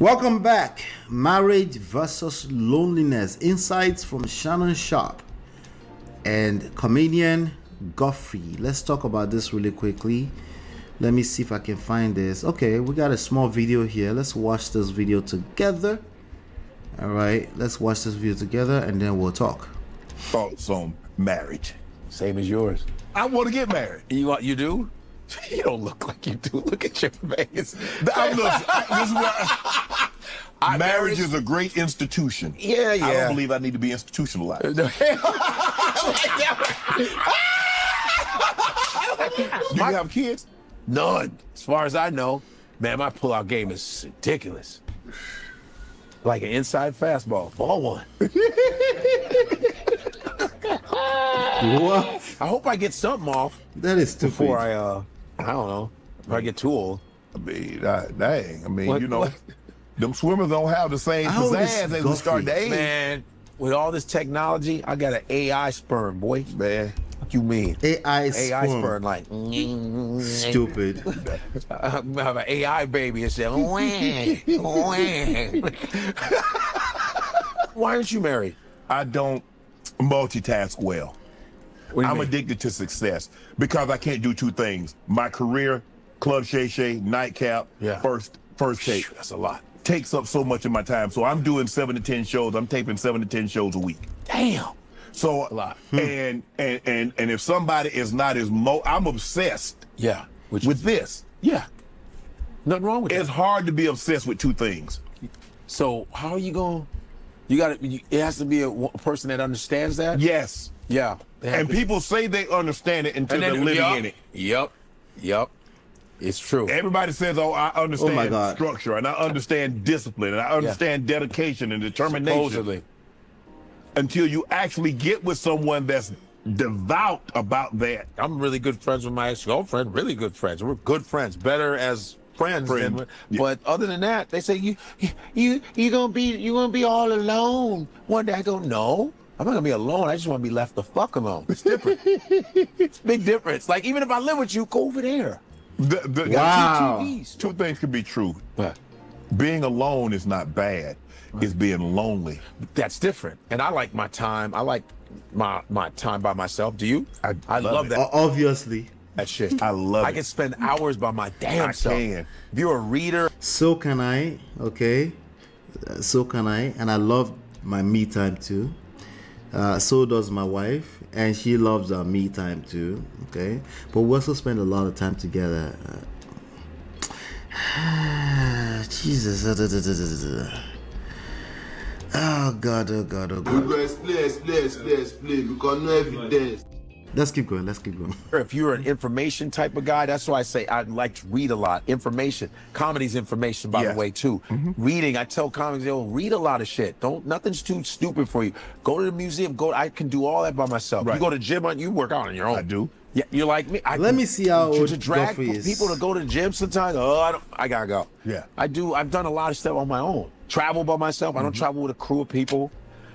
Welcome back. Marriage versus Loneliness. Insights from Shannon Sharpe and comedian Godfrey. Let's talk about this really quickly. Let me see if I can find this. Okay, we got a small video here. Let's watch this video together. All right, let's watch this video together and then we'll talk. Thoughts on marriage. Same as yours. I want to get married. You do? You don't look like you do. Look at your face. Marriage is a great institution. Yeah. I don't believe I need to be institutionalized. Do you have kids? None. As far as I know, man, my pullout game is ridiculous. Like an inside fastball. Ball one. What? I hope I get something off. That is too before crazy. I don't know. If I get too old. I mean, dang. I mean, what, you know, what? Them swimmers don't have the same pizzazz as we start to age. Man, with all this technology, I got an AI sperm, boy. Man, what you mean? AI sperm, like stupid. I have an AI baby and say, why aren't you married? I don't multitask well. I'm addicted to success because I can't do two things. My career, Club Shay Shay, Nightcap, first take. Whew, that's a lot. Takes up so much of my time. So I'm doing 7 to 10 shows. I'm taping 7 to 10 shows a week. Damn. So a lot. And if somebody is not as I'm obsessed. Yeah. With this. Yeah. Nothing wrong with it. It's hard to be obsessed with two things. So how are you going? You got to. It has to be a person that understands that. Yes. Yeah. And people say they understand it until they're living in it. Yep. It's true. Everybody says, oh, I understand structure, and I understand discipline, and I understand dedication and determination. Supposedly. Until you actually get with someone that's devout about that. I'm really good friends with my ex-girlfriend, really good friends. We're good friends, better as friends. But other than that, they say, you gonna be all alone one day. I go, no. I'm not gonna be alone. I just want to be left the fuck alone. It's different. It's a big difference. Like, even if I live with you, go over there. Wow. Two things could be true. What? Being alone is not bad. Right. It's being lonely. That's different. And I like my time. I like my time by myself. Do you? I love that. Obviously. That shit. I love it. I can spend hours by my damn self. I can. If you're a reader. So can I. Okay. So can I. And I love my me time too. So does my wife, and she loves our me time too. Okay, but we also spend a lot of time together. Jesus, oh God. Please, because no evidence. Let's keep going. If you're an information type of guy, that's why I say I like to read a lot. Information. Comedy's information, by the way, too. Reading, I tell comics, they'll read a lot of shit. Nothing's too stupid for you. Go to the museum, I can do all that by myself. Right. You go to the gym, you work out on your own. I do. Yeah, you're like me. Let me see how old Godfrey is. People to go to the gym sometimes, I gotta go. Yeah. I've done a lot of stuff on my own. Travel by myself. I don't travel with a crew of people.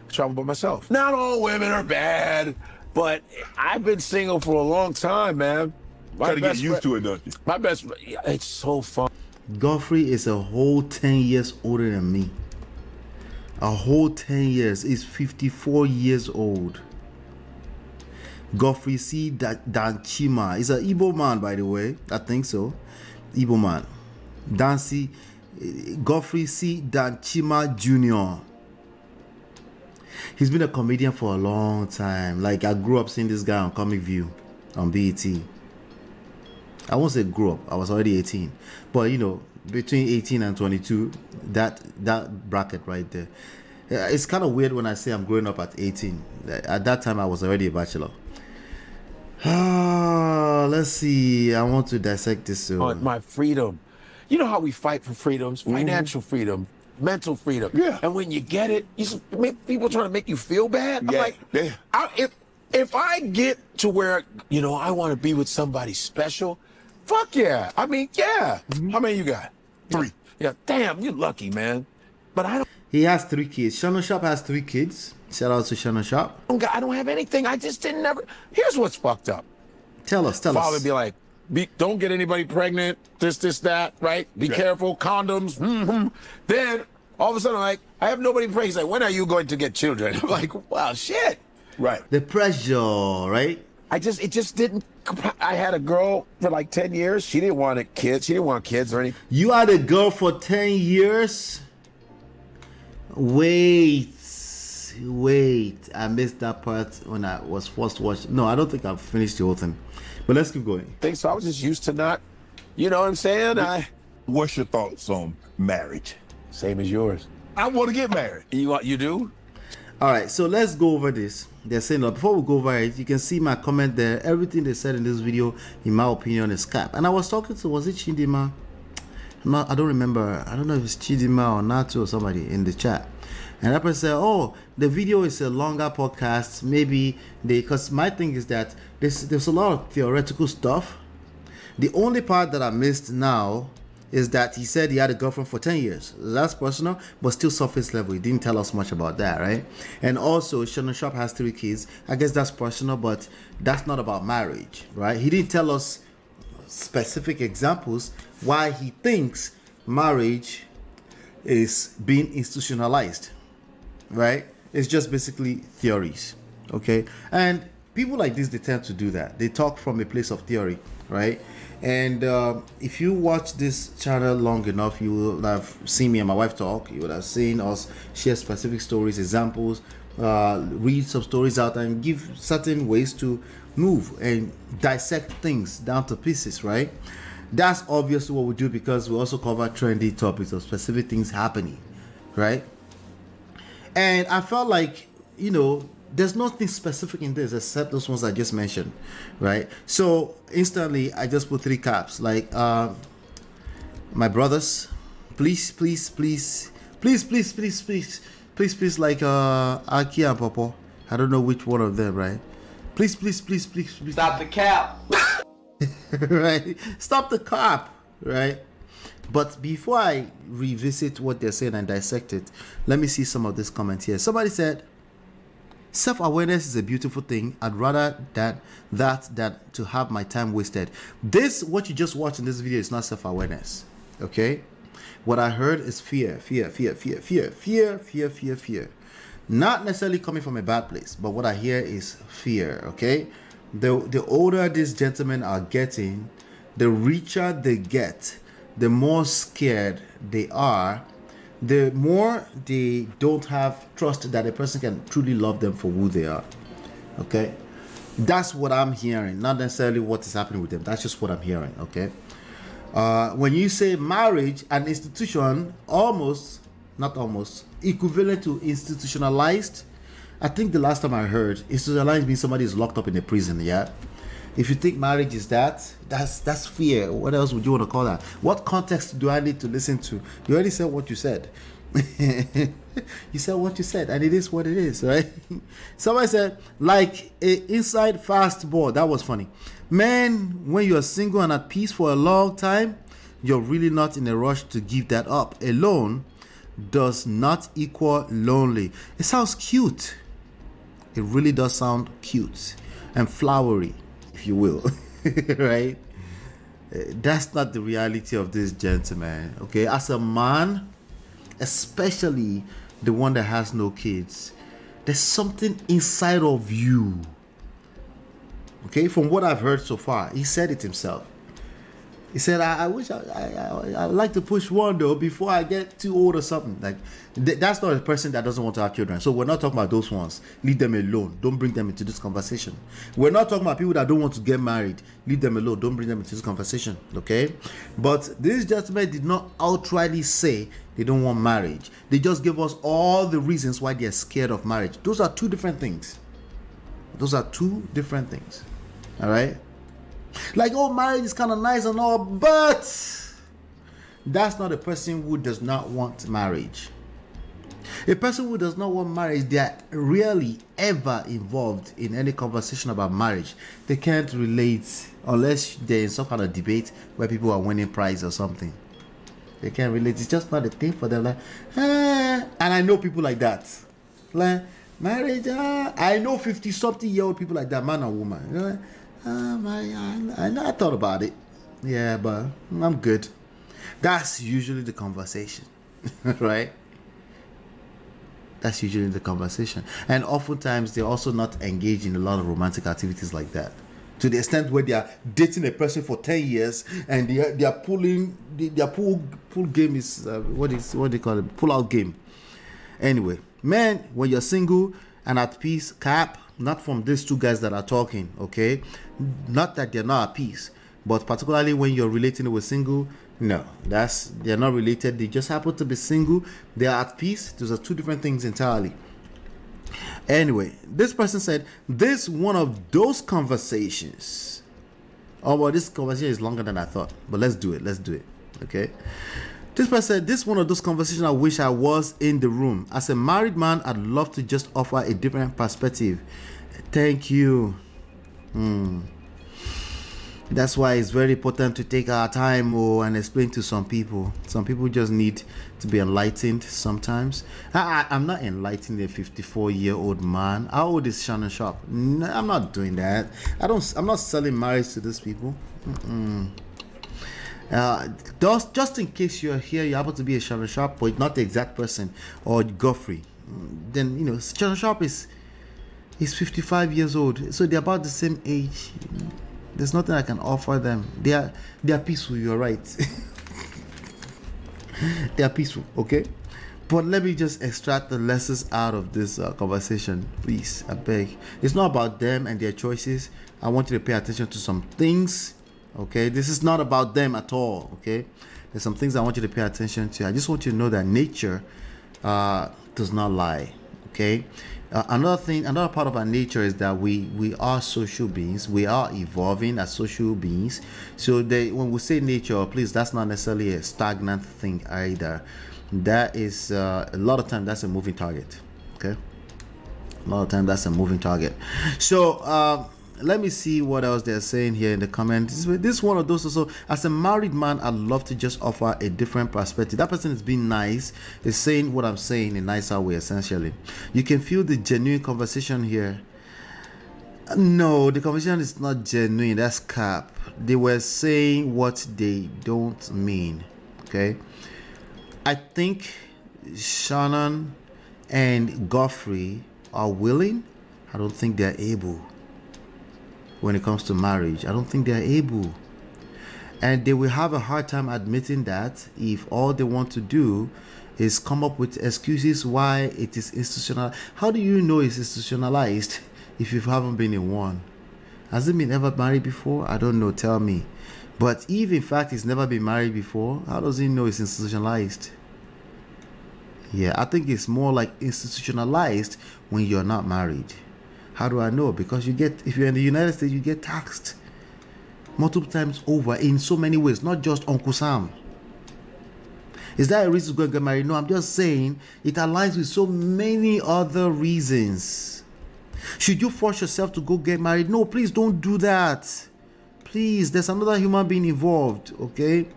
I travel by myself. Not all women are bad. But I've been single for a long time, man. Gotta get used to it, don't you? My best friend, it's so fun. Godfrey is a whole 10 years older than me. A whole 10 years. He's 54 years old. Godfrey C. Danchima. He's an Igbo man, by the way. I think so. Igbo man. Godfrey C. Danchima Jr. He's been a comedian for a long time. Like, I grew up seeing this guy on Comic View on BET. I won't say grew up. I was already 18. But, you know, between 18 and 22, that bracket right there. It's kind of weird when I say I'm growing up at 18. At that time, I was already a bachelor. Let's see. I want to dissect this soon. Oh, my freedom. You know how we fight for freedoms? Financial freedom. Mental freedom, and when you get it, people trying to make you feel bad. I'm like, if I get to where I want to be with somebody special, fuck yeah. I mean, how many you got? 3. Yeah, damn, you're lucky, man. But I don't. He has 3 kids. Shannon Sharpe has 3 kids. Shout out to Shannon Sharpe. I don't have anything. I just didn't ever. Here's what's fucked up. Tell us. Father would be like, don't get anybody pregnant, this, that, right? Be careful, condoms, Then all of a sudden, I'm like, I have nobody pregnant. He's like, when are you going to get children? I'm like, wow, shit. Right. The pressure, right? It just didn't. I had a girl for like 10 years. She didn't want a kid. She didn't want kids or anything. You had a girl for 10 years? Wait. I missed that part when I was first watching. No, I don't think I've finished the whole thing. But let's keep going. So I was just used to not, you know what I'm saying? What's your thoughts on marriage? Same as yours. I want to get married. You do? All right, so let's go over this. They're saying, before we go over it, you can see my comment there. Everything they said in this video, in my opinion, is cap. And I was talking to, was it Chidima? I don't remember. I don't know if it's Chidima or Natu or somebody in the chat. And that person said, oh, the video is a longer podcast. Maybe they, because my thing is that there's a lot of theoretical stuff. The only part that I missed now is that he said he had a girlfriend for 10 years. That's personal, but still surface level. He didn't tell us much about that, right? And also, Shannon Sharpe has 3 kids. I guess that's personal, but that's not about marriage, right? He didn't tell us specific examples why he thinks marriage is being institutionalized, right? It's just basically theories, okay? And people like this, they tend to do that. They talk from a place of theory, right? And if you watch this channel long enough, you will have seen me and my wife talk. You would have seen us share specific stories, examples, read some stories out and give certain ways to move and dissect things down to pieces, right? That's obviously what we do because we also cover trendy topics of specific things happening, right? And I felt like, you know, there's nothing specific in this except those ones I just mentioned, right? So instantly I just put 3 caps, like my brothers, please, like Aki and Popo. I don't know which one of them, right? Please. Stop the cap. Right? Stop the cap, right? But before I revisit what they're saying and dissect it, let me see some of this comment here. Somebody said, self-awareness is a beautiful thing. I'd rather than to have my time wasted. This, what you just watched in this video, is not self-awareness, okay? What I heard is fear. Not necessarily coming from a bad place, but what I hear is fear, okay? The older these gentlemen are getting, the richer they get, the more scared they are, the more they don't have trust that a person can truly love them for who they are, okay? That's what I'm hearing, not necessarily what is happening with them. That's just what I'm hearing, okay? When you say marriage, an institution, almost, not almost, equivalent to institutionalized, I think the last time I heard, institutionalized means somebody is locked up in a prison, yeah? If you think marriage is that, that's fear. What else would you want to call that? What context do I need to listen to? You already said what you said. You said what you said, and it is what it is, right? Somebody said, like an inside fast ball. That was funny. Man, when you're single and at peace for a long time, you're really not in a rush to give that up. Alone does not equal lonely. It sounds cute. It really does sound cute and flowery, if you will. Right? That's not the reality of this gentleman, okay? As a man, especially the one that has no kids, there's something inside of you, okay? From what I've heard so far, he said it himself. He said, I wish I like to push one though before I get too old or something. Like, that's not a person that doesn't want to have children. So we're not talking about those ones. Leave them alone. Don't bring them into this conversation. We're not talking about people that don't want to get married. Leave them alone. Don't bring them into this conversation. Okay? But this gentleman did not outrightly say they don't want marriage. They just gave us all the reasons why they're scared of marriage. Those are 2 different things. Those are 2 different things. All right? Like, oh, marriage is kind of nice and all, but that's not a person who does not want marriage. A person who does not want marriage, they are rarely ever involved in any conversation about marriage. They can't relate unless they're in some kind of debate where people are winning prize or something. They can't relate. It's just not a thing for them. Like, ah. And I know people like that. Like, marriage, ah. I know 50-something-year-old people like that, man or woman. You know? I thought about it. yeah, but I'm good. That's usually the conversation, right? That's usually the conversation. And oftentimes, they're also not engaged in a lot of romantic activities like that. To the extent where they are dating a person for 10 years and they are pulling, their pull game is, what they call it, pull out game. Anyway, man, when you're single and at peace, cap, not from these two guys that are talking, okay? Not that they're not at peace, but particularly when you're relating with single, no, that's, they're not related. They just happen to be single. They are at peace. Those are two different things entirely. Anyway, this person said, this one of those conversations. Oh, well, this conversation is longer than I thought, but let's do it. Let's do it. Okay. This person said, this one of those conversations I wish I was in the room. As a married man, I'd love to just offer a different perspective. Thank you. That's why it's very important to take our time and explain to some people. Some people just need to be enlightened sometimes. I'm not enlightening a 54-year-old man. How old is Shannon Sharpe? No, I'm not doing that. I'm not selling marriage to these people. Just in case you're here, you happen to be a Shannon Sharpe, but not the exact person, or Godfrey. Then, you know, Shannon Sharpe is 55 years old. So they're about the same age. There's nothing I can offer them. They are peaceful, you're right. They are peaceful, okay? But let me just extract the lessons out of this conversation, please, I beg. It's not about them and their choices. I want you to pay attention to some things, okay? This is not about them at all, okay? There's some things I want you to pay attention to. I just want you to know that nature does not lie, okay? Another thing, another part of our nature is that we are social beings. We are evolving as social beings. So when we say nature, please, that's not necessarily a stagnant thing either. That is, a lot of time, that's a moving target, okay? A lot of time, that's a moving target. So let me see what else they're saying here in the comments. This one of those also, as a married man, I'd love to just offer a different perspective. That person is being nice, is saying what I'm saying in a nicer way, essentially. You can feel the genuine conversation here. No, the conversation is not genuine. That's cap. They were saying what they don't mean, okay? I think Shannon and Godfrey are willing. I don't think they're able. When it comes to marriage, I don't think they're able, and they will have a hard time admitting that if all they want to do is come up with excuses why it is institutional. How do you know it's institutionalized if you haven't been in one? Has it been ever married before? I don't know, tell me. But if in fact it's never been married before, how does he know it's institutionalized? Yeah, I think it's more like institutionalized when you're not married. How do I know? Because you get, if you're in the United States, you get taxed multiple times over in so many ways, not just Uncle Sam. Is that a reason to go and get married? No, I'm just saying it aligns with so many other reasons. Should you force yourself to go get married? No, please don't do that. Please, there's another human being involved, okay?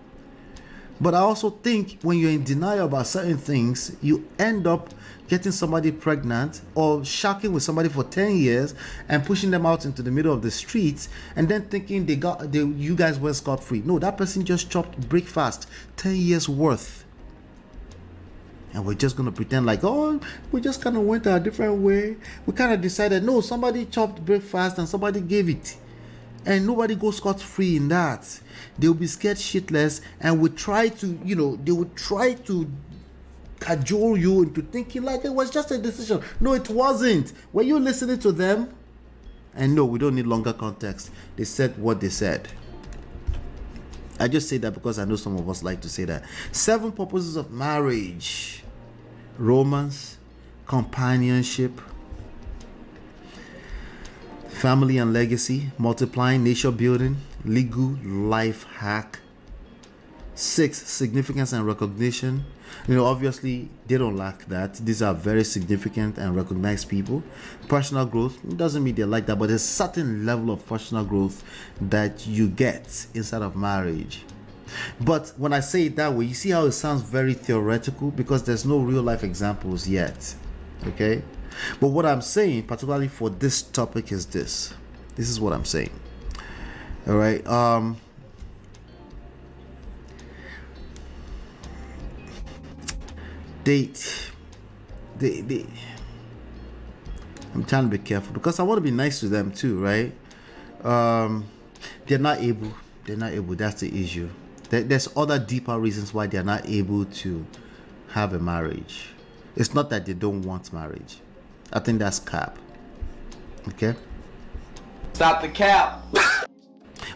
But I also think when you're in denial about certain things, you end up getting somebody pregnant or shacking with somebody for 10 years and pushing them out into the middle of the streets and then thinking you guys were scot-free. No, that person just chopped breakfast, 10 years worth. And we're just going to pretend like, oh, we just kind of went a different way. We kind of decided, no, somebody chopped breakfast and somebody gave it. And nobody goes scot-free in that. They'll be scared shitless and would try to, you know, they would try to cajole you into thinking like it was just a decision. No, it wasn't. Were you listening to them? And no, we don't need longer context. They said what they said. I just say that because I know some of us like to say that. 7 purposes of marriage: romance, companionship, family and legacy, multiplying, nation building, legal, life hack. 6, significance and recognition. You know, obviously they don't lack that. These are very significant and recognized people. Personal growth, it doesn't mean they like that, but there's a certain level of personal growth that you get inside of marriage. But when I say it that way, you see how it sounds very theoretical because there's no real life examples yet, okay? But what I'm saying, particularly for this topic, is this. This is what I'm saying. All right. they I'm trying to be careful because I want to be nice to them too, right? They're not able, that's the issue. There's other deeper reasons why they're not able to have a marriage. It's not that they don't want marriage. I think that's cap. Okay, stop the cap.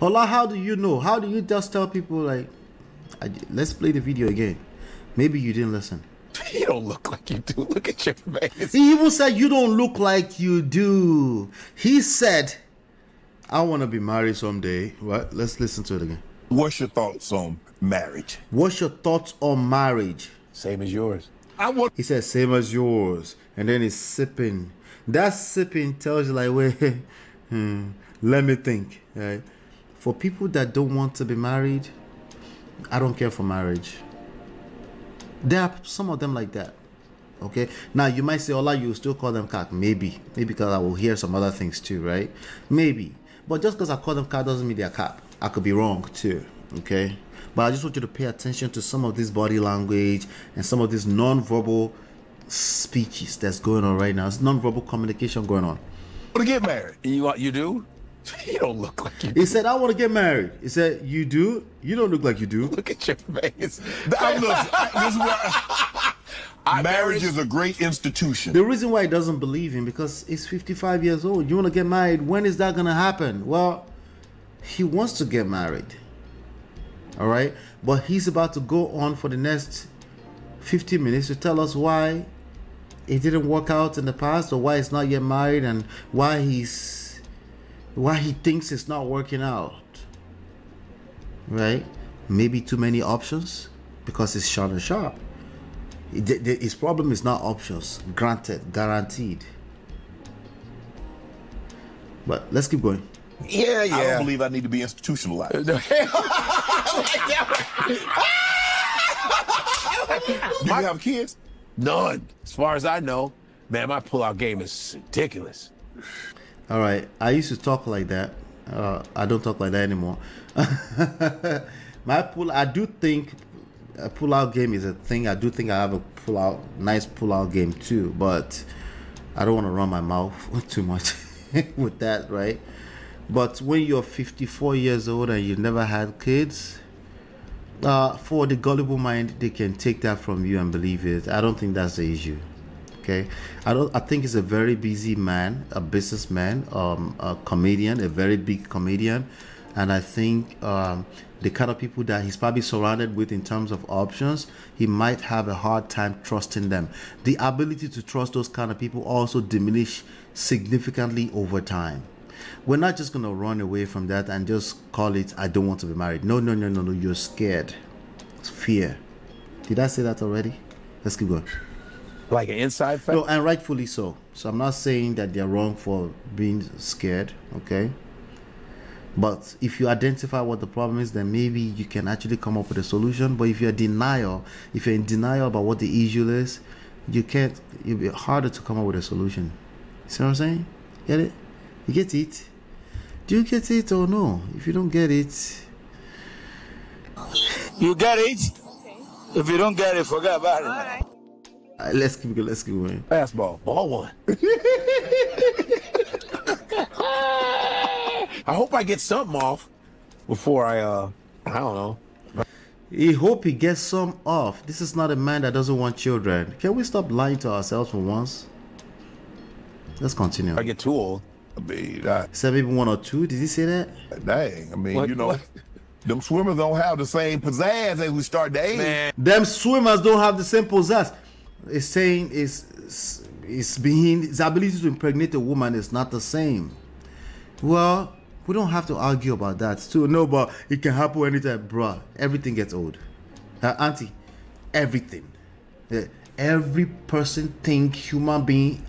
Ola, how do you know? How do you just tell people, like, let's play the video again? Maybe you didn't listen. You don't look like you do. Look at your face. He even said you don't look like you do. He said, I want to be married someday. Right? Let's listen to it again. What's your thoughts on marriage? What's your thoughts on marriage? Same as yours. He said, same as yours. And then he's sipping. That sipping tells you, like, wait, let me think. Right? For people that don't want to be married, I don't care for marriage. There are some of them like that. Okay, now you might say, Ola, you still call them cock. Maybe because I will hear some other things too, right? Maybe. But just because I call them cock doesn't mean they're cock. I could be wrong too. Okay, but I just want you to pay attention to some of this body language and some of these non-verbal speeches that's going on right now. It's non-verbal communication going on. I want to get married. You do? You don't look like you do. He said, I want to get married. He said, you do? You don't look like you do. Look at your face. Marriage is a great institution. The reason why he doesn't believe him, because he's 55 years old. You want to get married? When is that going to happen? Well, he wants to get married. All right? But he's about to go on for the next 15 minutes to tell us why it didn't work out in the past, or why he's not yet married, and why he thinks it's not working out. Right? Maybe too many options, because it's Shannon Sharpe. His problem is not options. Granted, guaranteed. But let's keep going. Yeah. I don't believe I need to be institutionalized. Do you have kids? None. As far as I know, man, my pullout game is ridiculous. All right, I used to talk like that. I don't talk like that anymore. I do think a pull-out game is a thing. I do think I have a nice pull-out game too, but I don't want to run my mouth too much with that, right? But when you're 54 years old and you've never had kids, for the gullible mind, they can take that from you and believe it. I don't think that's the issue. Okay, I think he's a very busy man, a businessman, a comedian, a very big comedian, and I think the kind of people that he's probably surrounded with in terms of options, he might have a hard time trusting them. The ability to trust those kind of people also diminish significantly over time. We're not just gonna run away from that and just call it, I don't want to be married. No, you're scared. It's fear. Did I say that already? Let's keep going. Like an inside fact? No, and rightfully so. So I'm not saying that they're wrong for being scared, okay? But if you identify what the problem is, then maybe you can actually come up with a solution. But if you're in denial about what the issue is, you can't, it'll be harder to come up with a solution. See what I'm saying? Get it? You get it? Do you get it or no? If you don't get it... You get it? Okay. If you don't get it, forget about it. All right. Let's keep going. Fastball, ball one. I hope I get something off before I don't know. I hope he gets some off. This is not a man that doesn't want children. Can we stop lying to ourselves for once? Let's continue. I get too old. I mean, said maybe one or two. Did he say that? Dang, I mean, what, you know. What? Them swimmers don't have the same pizzazz as we start to age. Man. Them swimmers don't have the same pizzazz. Is saying his ability to impregnate a woman is not the same. Well, we don't have to argue about that too. No, but it can happen anytime, bruh. Everything gets old, auntie. Everything, every person, thing, human being,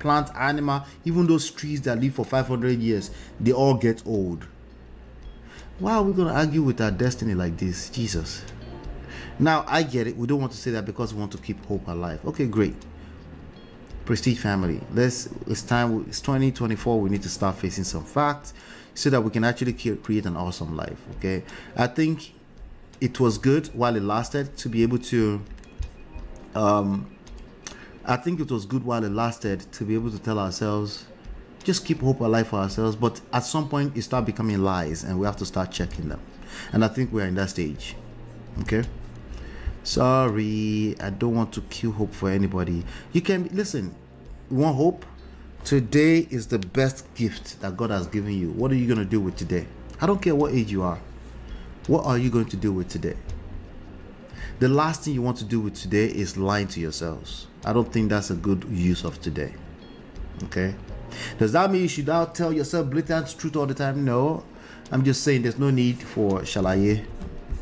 plant, animal, even those trees that live for 500 years, they all get old. Why are we gonna argue with our destiny like this, Jesus? Now, I get it. We don't want to say that because we want to keep hope alive. Okay, great. Prestige family. It's time. It's 2024. We need to start facing some facts so that we can actually create an awesome life. Okay. I think it was good while it lasted to be able to I think it was good while it lasted to be able to tell ourselves, just keep hope alive for ourselves. But at some point, it starts becoming lies, and we have to start checking them. And I think we're in that stage. Okay. Sorry, I don't want to kill hope for anybody. You can listen. You want hope? Today is the best gift that God has given you. What are you going to do with today? I don't care what age you are. What are you going to do with today? The last thing you want to do with today is lying to yourselves. I don't think that's a good use of today. Okay? Does that mean you should now tell yourself blatant truth all the time? No. I'm just saying there's no need for shalaye.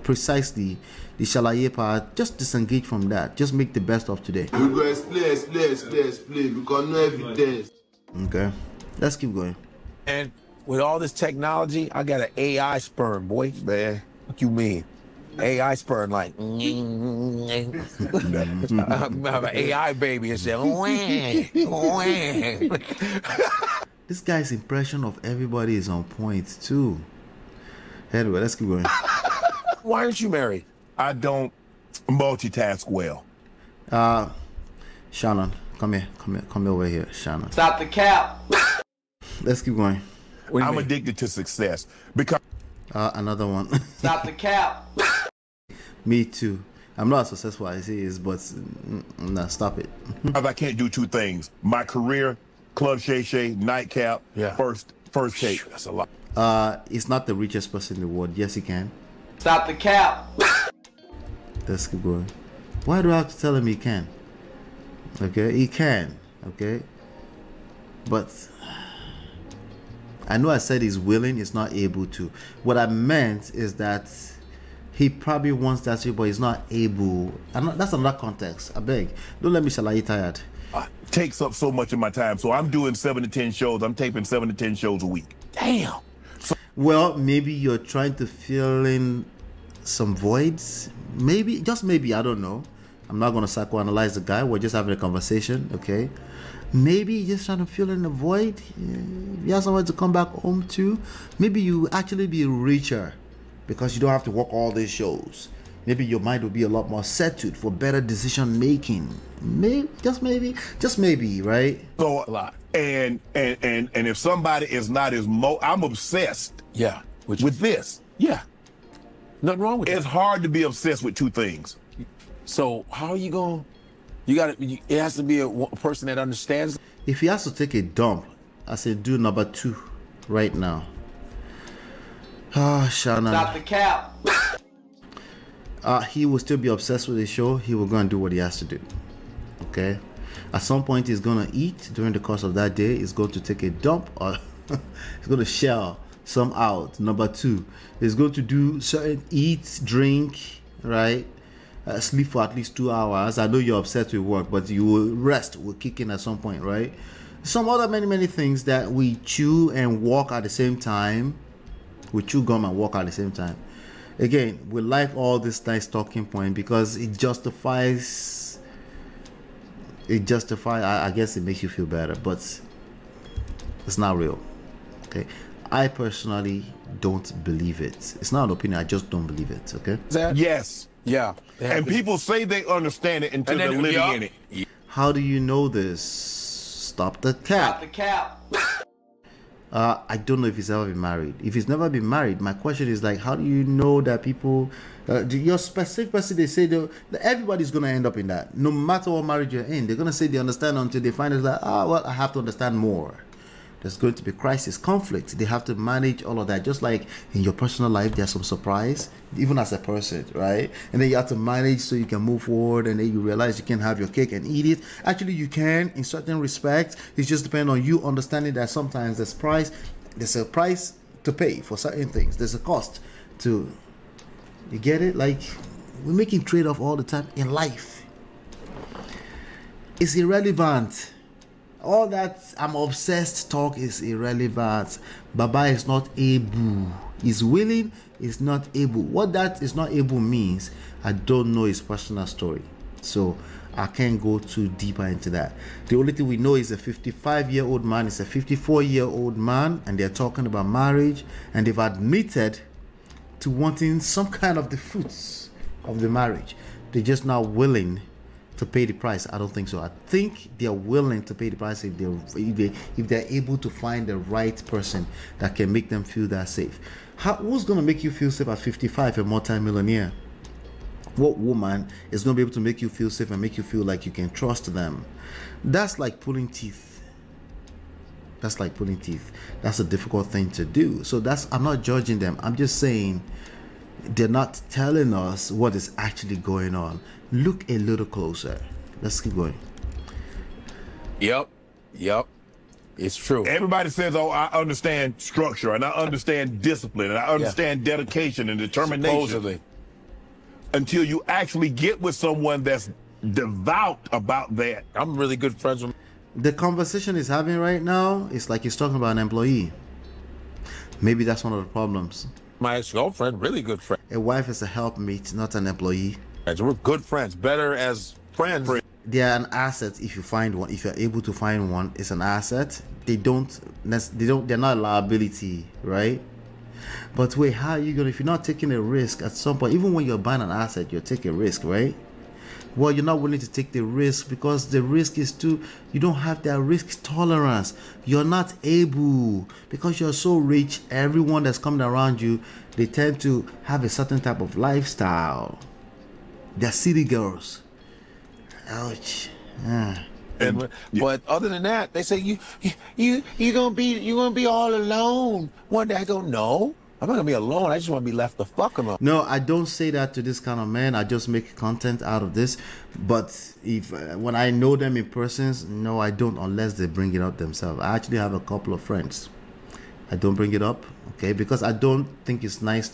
Precisely, the shalaye part, just disengage from that. Just make the best of today. We will explain, because no evidence. Okay, let's keep going. And with all this technology, I got an AI sperm, boy. Man, what you mean? AI sperm, like, I have an AI baby and say, This guy's impression of everybody is on point, too. Anyway, let's keep going. Why aren't you married? I don't multitask well. Shannon, come over here, Shannon. Stop the cap. Let's keep going. I'm addicted to success because another one. Stop the cap. Me too. I'm not as successful as he is, but nah, stop it. I can't do two things: my career, Club Shay Shay, Nightcap. Yeah. First take. That's a lot. It's not the richest person in the world. Yes, he can. Stop the cap. Let's keep going. Why do I have to tell him he can? Okay, he can. Okay, but I know I said he's willing, he's not able to. What I meant is that he probably wants that too, but he's not able. That's another context. I beg. Don't let me shalaye tired. It takes up so much of my time, so I'm doing 7 to 10 shows. I'm taping 7 to 10 shows a week. Damn. Well, maybe you're trying to fill in some voids. Maybe, just maybe, I don't know. I'm not going to psychoanalyze the guy. We're just having a conversation, okay? Maybe you're just trying to fill in a void. If you have someone to come back home to, maybe you actually be richer because you don't have to work all these shows. Maybe your mind will be a lot more settled for better decision making. Maybe, just maybe, right? So a lot. And if somebody is not as I'm obsessed. Yeah. With this. Yeah. Nothing wrong with it. It's hard to be obsessed with two things. So how are you going? You got to. It has to be a person that understands. If he has to take a dump, I say do number two right now. Ah, Shannon. Stop the cap. He will still be obsessed with the show. He will go and do what he has to do. Okay. At some point, he's gonna eat during the course of that day. He's going to take a dump, or he's gonna shell some out. Number two, he's going to do certain eat, drink, right? Sleep for at least 2 hours. I know you're obsessed with work, but you will rest. Will kick in at some point, right? Some other many things that we chew and walk at the same time. We chew gum and walk at the same time. Again, we like all this nice talking point because it justifies. I guess it makes you feel better, but it's not real. Okay, I personally don't believe it. It's not an opinion. I just don't believe it. Okay. Yes. Yeah. And people say they understand it until they're living in it. How do you know this? Stop the cap. Stop the cap. I don't know if he's ever been married. If he's never been married, my question is like, how do you know that people, your specific person, they say that everybody's going to end up in that. No matter what marriage you're in, they're going to say they understand until they find it like, ah, well, I have to understand more. There's going to be crisis, conflict. They have to manage all of that. Just like in your personal life, there's some surprise, even as a person, right? And then you have to manage so you can move forward, and then you realize you can't have your cake and eat it. Actually, you can in certain respects. It just depends on you understanding that sometimes there's a price to pay for certain things. There's a cost to, you get it? Like, we're making trade-off all the time in life. It's irrelevant. All that I'm obsessed talk is irrelevant. Baba is not able. He's willing, is not able. What that is not able means, I don't know his personal story. So I can't go too deeper into that. The only thing we know is a 55-year-old man, is a 54-year-old man, and they're talking about marriage, and they've admitted to wanting some kind of the fruits of the marriage. They're just not willing to pay the price? I don't think so. I think they're willing to pay the price if they're able to find the right person that can make them feel that safe. Who's gonna make you feel safe at 55, a multi-millionaire? What woman is gonna be able to make you feel safe and make you feel like you can trust them? That's like pulling teeth. That's like pulling teeth. That's a difficult thing to do. So that's, I'm not judging them. I'm just saying they're not telling us what is actually going on. Look a little closer. Let's keep going. Yep. Yep. It's true. Everybody says, oh, I understand structure and I understand discipline and I understand dedication and determination. Supposedly. Until you actually get with someone that's devout about that. I'm really good friends with. The conversation he's having right now is like he's talking about an employee. Maybe that's one of the problems. My ex-girlfriend, really good friend. A wife is a helpmate, not an employee. And we're good friends, better as friends. They are an asset if you find one. If you're able to find one, it's an asset. They're not a liability, right? But wait, how are you gonna, if you're not taking a risk at some point, even when you're buying an asset, you're taking a risk, right? Well, you're not willing to take the risk because the risk is too, you don't have that risk tolerance. You're not able, because you're so rich, everyone that's coming around you, they tend to have a certain type of lifestyle. They're city girls. Ouch. Yeah. But other than that, they say you're gonna be all alone one day. I go, no, I'm not gonna be alone. I just want to be left the fuck alone. No, I don't say that to this kind of man. I just make content out of this. But if when I know them in person, no, I don't, unless they bring it up themselves. I actually have a couple of friends. I don't bring it up, okay, because I don't think it's nice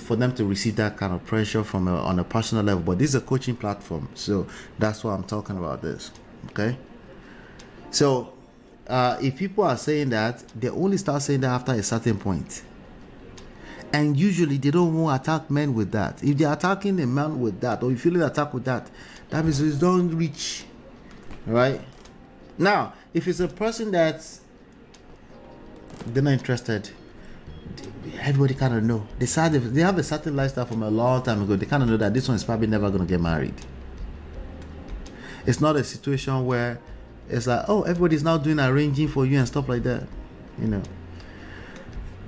for them to receive that kind of pressure from on a personal level. But this is a coaching platform, so that's why I'm talking about this, okay? So if people are saying that, they only start saying that after a certain point. And usually they don't want to attack men with that. If they're attacking a man with that, or if you feel attacked with that, that means you don't reach, right? Now, if it's a person that's they're not interested, everybody kind of know. They have a certain lifestyle from a long time ago. They kind of know that this one is probably never going to get married. It's not a situation where it's like, oh, everybody's now doing arranging for you and stuff like that, you know.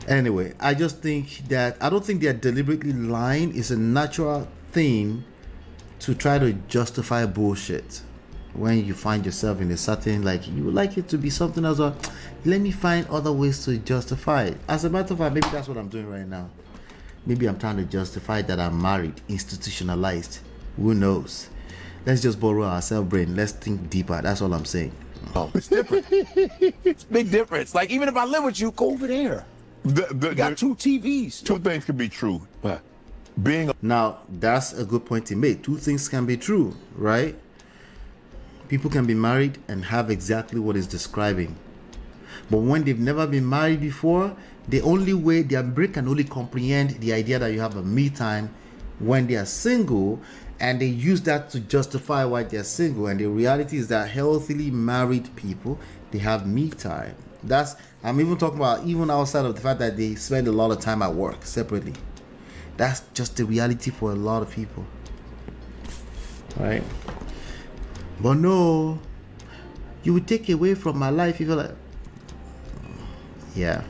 Anyway, I just think that, I don't think they're deliberately lying. It's a natural thing to try to justify bullshit when you find yourself in a certain, like, you would like it to be something else, or let me find other ways to justify it. As a matter of fact, maybe that's what I'm doing right now. Maybe I'm trying to justify that I'm married, institutionalized. Who knows? Let's just borrow our self-brain. Let's think deeper. That's all I'm saying. Oh, it's different. It's a big difference. Like, even if I live with you, go over there. You got two TVs. Two things can be true. What? Now, that's a good point he made. Two things can be true, right? People can be married and have exactly what he's describing. But when they've never been married before, the only way their brain can only comprehend the idea that you have a me time when they are single, and they use that to justify why they're single. And the reality is that healthily married people, they have me time. That's, I'm even talking about even outside of the fact that they spend a lot of time at work separately. That's just the reality for a lot of people, right? But no, you would take away from my life if you're like, yeah.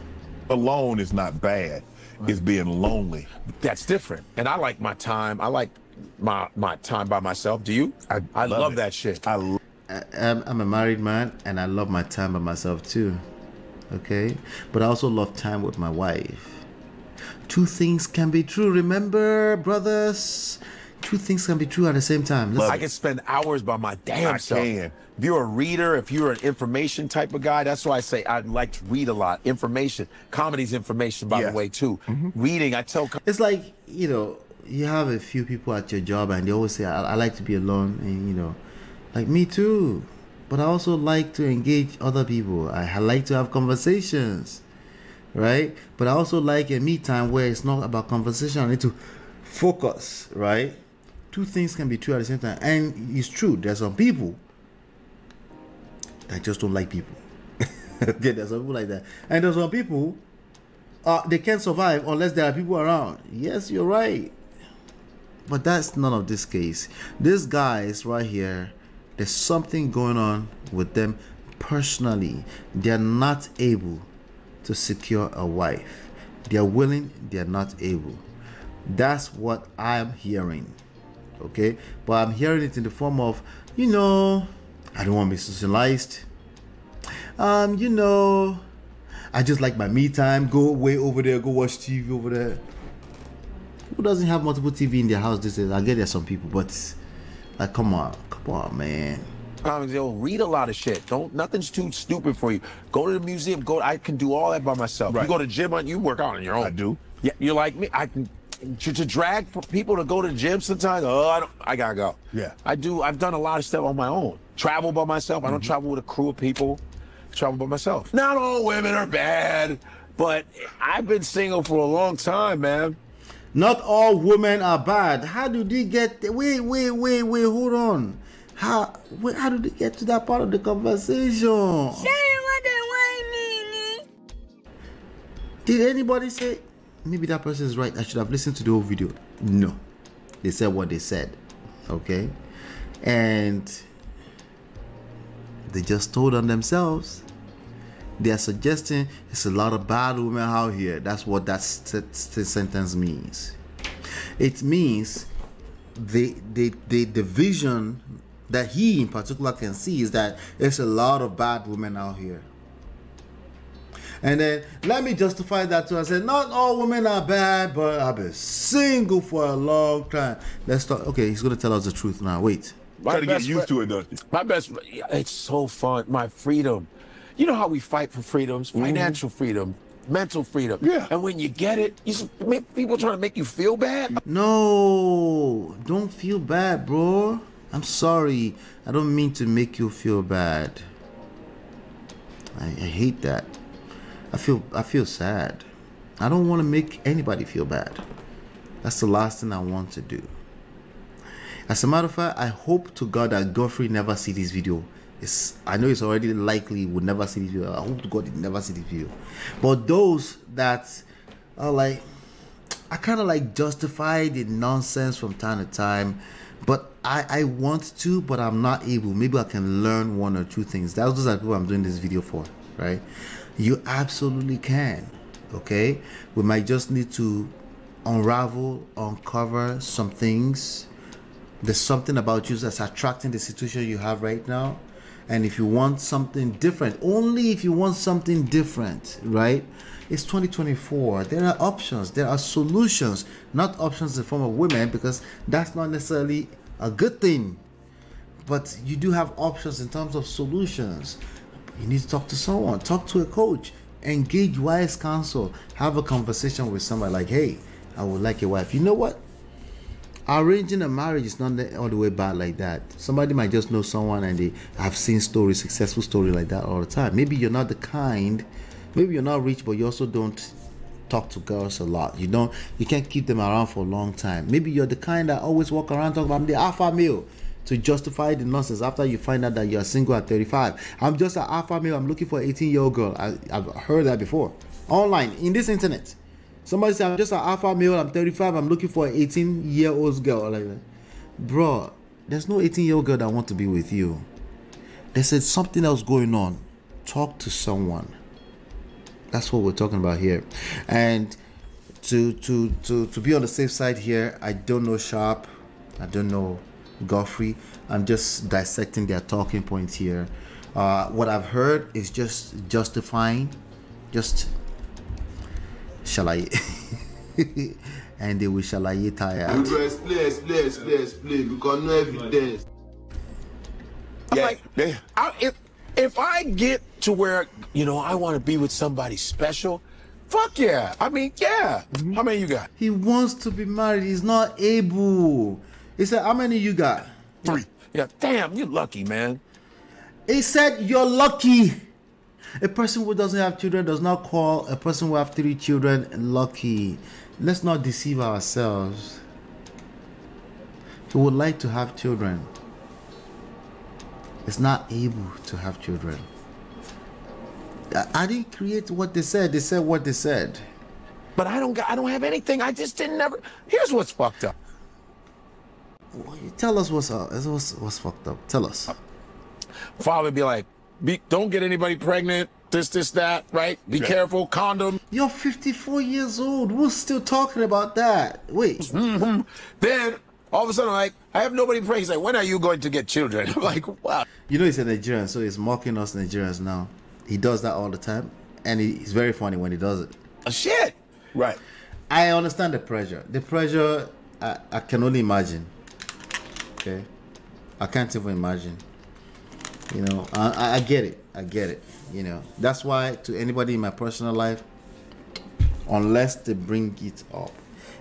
Alone is not bad. Right. It's being lonely. That's different. And I like my time. I like my time by myself. Do you? I love that shit. I'm a married man and I love my time by myself too, okay? But I also love time with my wife. Two things can be true, remember, brothers? Two things can be true at the same time. Listen. I can spend hours by my damn self. If you're a reader, if you're an information type of guy, that's why I say I like to read a lot. Information, comedy's information, by the way, too. Reading, I tell. It's like, you know, you have a few people at your job and they always say, I like to be alone, and you know, like me too, but I also like to engage other people. I like to have conversations, right? But I also like a me time where it's not about conversation. I need to focus, right? Two things can be true at the same time. And it's true, there's some people that just don't like people. Okay, there's some people like that. And there's some people, they can't survive unless there are people around. Yes, you're right. But that's none of this case. These guys right here, there's something going on with them personally. They're not able to secure a wife. They're willing, they're not able. That's what I'm hearing. Okay, but I'm hearing it in the form of, you know, I don't want to be socialized. You know, I just like my me time. Go way over there, go watch TV over there. Who doesn't have multiple TV in their house these days? I get there's some people, but like, come on, man. They'll read a lot of shit. Don't, nothing's too stupid for you. Go to the museum. Go. I can do all that by myself. Right. You go to the gym, you work out on your own. I do. Yeah, you're like me. I can. To drag for people to go to the gym sometimes, I gotta go. Yeah, I do. I've done a lot of stuff on my own. Travel by myself. I don't travel with a crew of people. I travel by myself. Not all women are bad, but I've been single for a long time, man. Not all women are bad. How do they get? Wait. Hold on. How do they get to that part of the conversation? Did anybody say? Maybe that person is right. I should have listened to the whole video. No, they said what they said. Okay, and they just told on themselves. They are suggesting there's a lot of bad women out here. That's what that sentence means. It means the division that he in particular can see is that there's a lot of bad women out here. And then let me justify that too. I said, not all women are bad, but I've been single for a long time. Let's talk. Okay, he's going to tell us the truth now. Wait. Got to get used to it, don't you? My best, it's so fun. My freedom. You know how we fight for freedoms? Financial freedom, mental freedom. Yeah. And when you get it, people trying to make you feel bad? No, don't feel bad, bro. I'm sorry. I don't mean to make you feel bad. I hate that. I feel sad. I don't want to make anybody feel bad. That's the last thing I want to do. As a matter of fact, I hope to God that Godfrey never see this video. I know it's already likely would never see this video. I hope to God he never see this video. But those that are like, I kind of like justify the nonsense from time to time, but I want to, but I'm not able. Maybe I can learn one or two things. Those are people I'm doing this video for, right? You absolutely can, okay? We might just need to unravel, uncover some things. There's something about you that's attracting the situation you have right now. And if you want something different, only if you want something different, right? It's 2024. There are options. There are solutions, not options in the form of women, because that's not necessarily a good thing. But you do have options in terms of solutions. You need to talk to someone, talk to a coach, engage wise counsel, have a conversation with somebody like, hey, I would like a wife. You know what? Arranging a marriage is not all the way bad like that. Somebody might just know someone and they have seen stories, successful stories like that all the time. Maybe you're not the kind, maybe you're not rich, but you also don't talk to girls a lot. You can't keep them around for a long time. Maybe you're the kind that always walk around talking about, I'm the alpha male, to justify the nonsense after you find out that you're single at 35. I'm just an alpha male. I'm looking for an 18-year-old girl. I've heard that before. Online, in this internet. Somebody said, I'm just an alpha male. I'm 35. I'm looking for an 18-year-old girl. Like, bro, there's no 18-year-old girl that wants to be with you. They said something else going on. Talk to someone. That's what we're talking about here. And to be on the safe side here, I don't know Sharpe. I don't know Godfrey. I'm just dissecting their talking points here. What I've heard is just justifying, just shalaye, and they will shalaye tired. Please, because no evidence. Yeah. Like, if I get to where, you know, I want to be with somebody special, fuck yeah. I mean, yeah. How many you got? He wants to be married. He's not able. He said, how many you got? 3. Yeah, damn, you're lucky, man. He said, you're lucky. A person who doesn't have children does not call a person who have 3 children lucky. Let's not deceive ourselves. He would like to have children. He's not able to have children. I didn't create what they said. They said what they said. But I don't have anything. I just didn't ever. Here's what's fucked up. Tell us what's up. What's fucked up? Tell us. Father be like, don't get anybody pregnant. This, that, right? Be careful. Condom. You're 54 years old. We're still talking about that. Wait. Mm-hmm. Then all of a sudden, like, I have nobody praying. He's like, when are you going to get children? I'm like, wow. You know, he's a Nigerian, so he's mocking us Nigerians now. He does that all the time, and he's very funny when he does it. Oh, shit. Right. I understand the pressure. The pressure, I can only imagine. Okay. I can't even imagine. You know, I get it. I get it. You know, that's why to anybody in my personal life, unless they bring it up,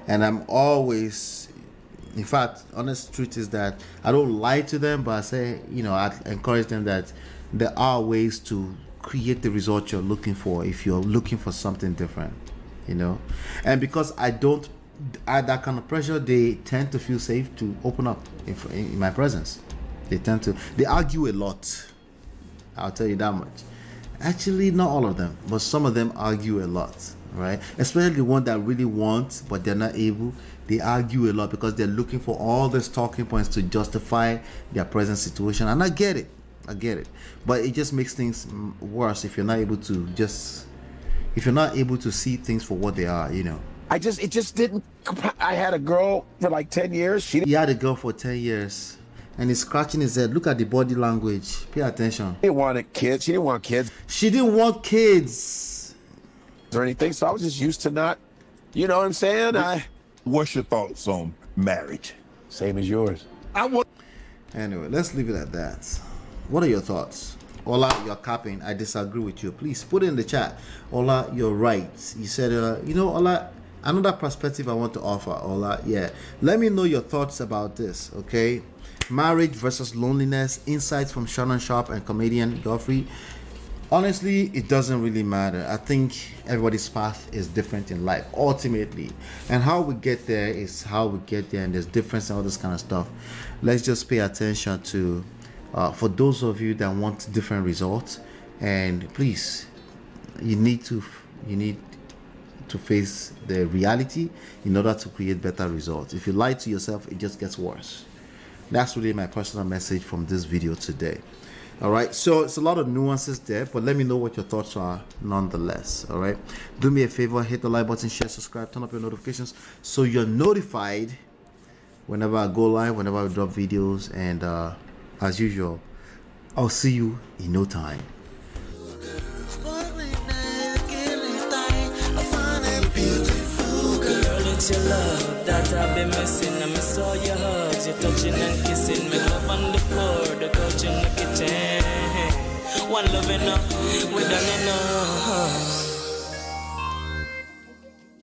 and I'm always, in fact, honest truth is that I don't lie to them, but I say, you know, I encourage them that there are ways to create the result you're looking for if you're looking for something different, you know. And because I don't add that kind of pressure, they tend to feel safe to open up in my presence. They argue a lot. I'll tell you that much. Actually, not all of them, but some of them argue a lot, right? Especially the one that really wants, but they're not able. They argue a lot because they're looking for all these talking points to justify their present situation. And I get it. I get it. But it just makes things worse if you're not able to see things for what they are, you know. It just didn't. I had a girl for like 10 years. He had a girl for 10 years. And he's scratching his head. Look at the body language. Pay attention. He wanted kids. She didn't want kids. She didn't want kids or anything. So I was just used to not, you know what I'm saying? What's your thoughts on marriage? Same as yours. Anyway, let's leave it at that. What are your thoughts? Ola, you're capping. I disagree with you. Please put it in the chat. Ola, you're right. You said, you know, Ola, another perspective I want to offer. Ola, yeah. Let me know your thoughts about this, okay? Marriage versus loneliness, insights from Shannon Sharpe and comedian Godfrey. Honestly, it doesn't really matter. I think everybody's path is different in life, ultimately. And how we get there is how we get there, and there's difference and all this kind of stuff. Let's just pay attention to, for those of you that want different results, and please, you need to face the reality in order to create better results. If you lie to yourself, it just gets worse. That's really my personal message from this video today. All right, so it's a lot of nuances there, but let me know what your thoughts are nonetheless. All right, do me a favor, hit the like button, share, subscribe, turn up your notifications so you're notified whenever I go live, whenever I drop videos, and as usual, I'll see you in no time. Your love that I've been missing, I miss all your hugs, you're touching and kissing me, love on the floor, the couch in the kitchen, one love enough, we done enough.